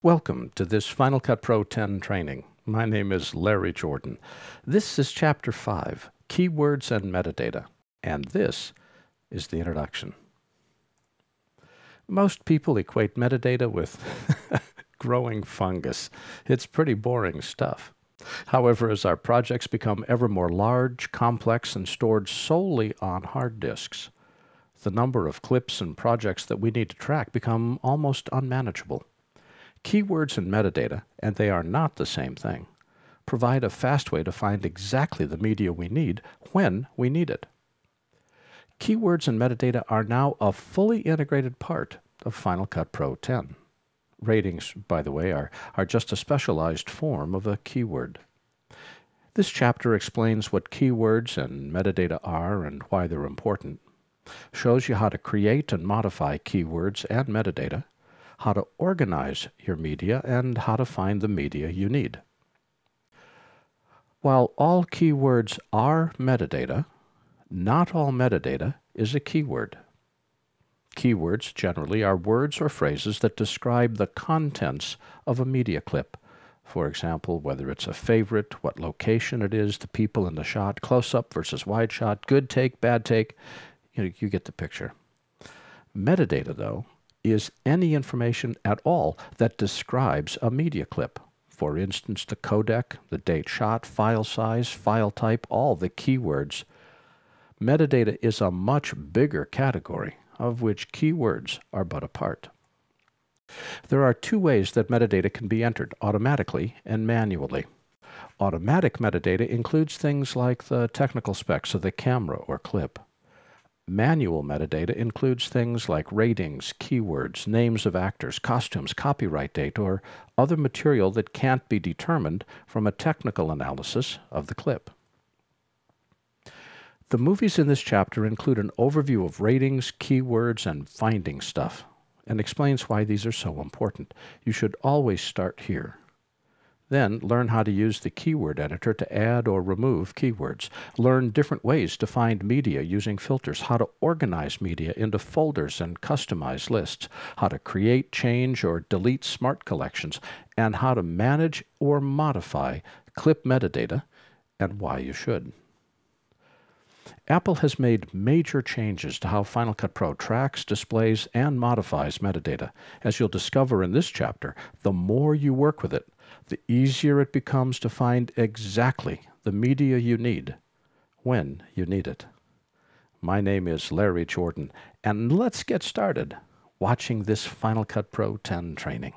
Welcome to this Final Cut Pro 10 training. My name is Larry Jordan. This is Chapter 5, Keywords and Metadata, and this is the introduction. Most people equate metadata with growing fungus. It's pretty boring stuff. However, as our projects become ever more large, complex, and stored solely on hard disks, the number of clips and projects that we need to track become almost unmanageable. Keywords and metadata, and they are not the same thing, provide a fast way to find exactly the media we need when we need it. Keywords and metadata are now a fully integrated part of Final Cut Pro 10. Ratings, by the way, are just a specialized form of a keyword. This chapter explains what keywords and metadata are and why they're important, shows you how to create and modify keywords and metadata, how to organize your media, and how to find the media you need. While all keywords are metadata, not all metadata is a keyword. Keywords generally are words or phrases that describe the contents of a media clip. For example, whether it's a favorite, what location it is, the people in the shot, close-up versus wide shot, good take, bad take, you get the picture. Metadata, though, is any information at all that describes a media clip. For instance, the codec, the date shot, file size, file type, all the keywords. Metadata is a much bigger category, of which keywords are but a part. There are two ways that metadata can be entered, automatically and manually. Automatic metadata includes things like the technical specs of the camera or clip. Manual metadata includes things like ratings, keywords, names of actors, costumes, copyright date, or other material that can't be determined from a technical analysis of the clip. The movies in this chapter include an overview of ratings, keywords, and finding stuff, and explains why these are so important. You should always start here. Then learn how to use the Keyword Editor to add or remove keywords. Learn different ways to find media using filters, how to organize media into folders and customize lists, how to create, change, or delete smart collections, and how to manage or modify clip metadata, and why you should. Apple has made major changes to how Final Cut Pro tracks, displays, and modifies metadata. As you'll discover in this chapter, the more you work with it, the easier it becomes to find exactly the media you need when you need it. My name is Larry Jordan, and let's get started watching this Final Cut Pro 10 training.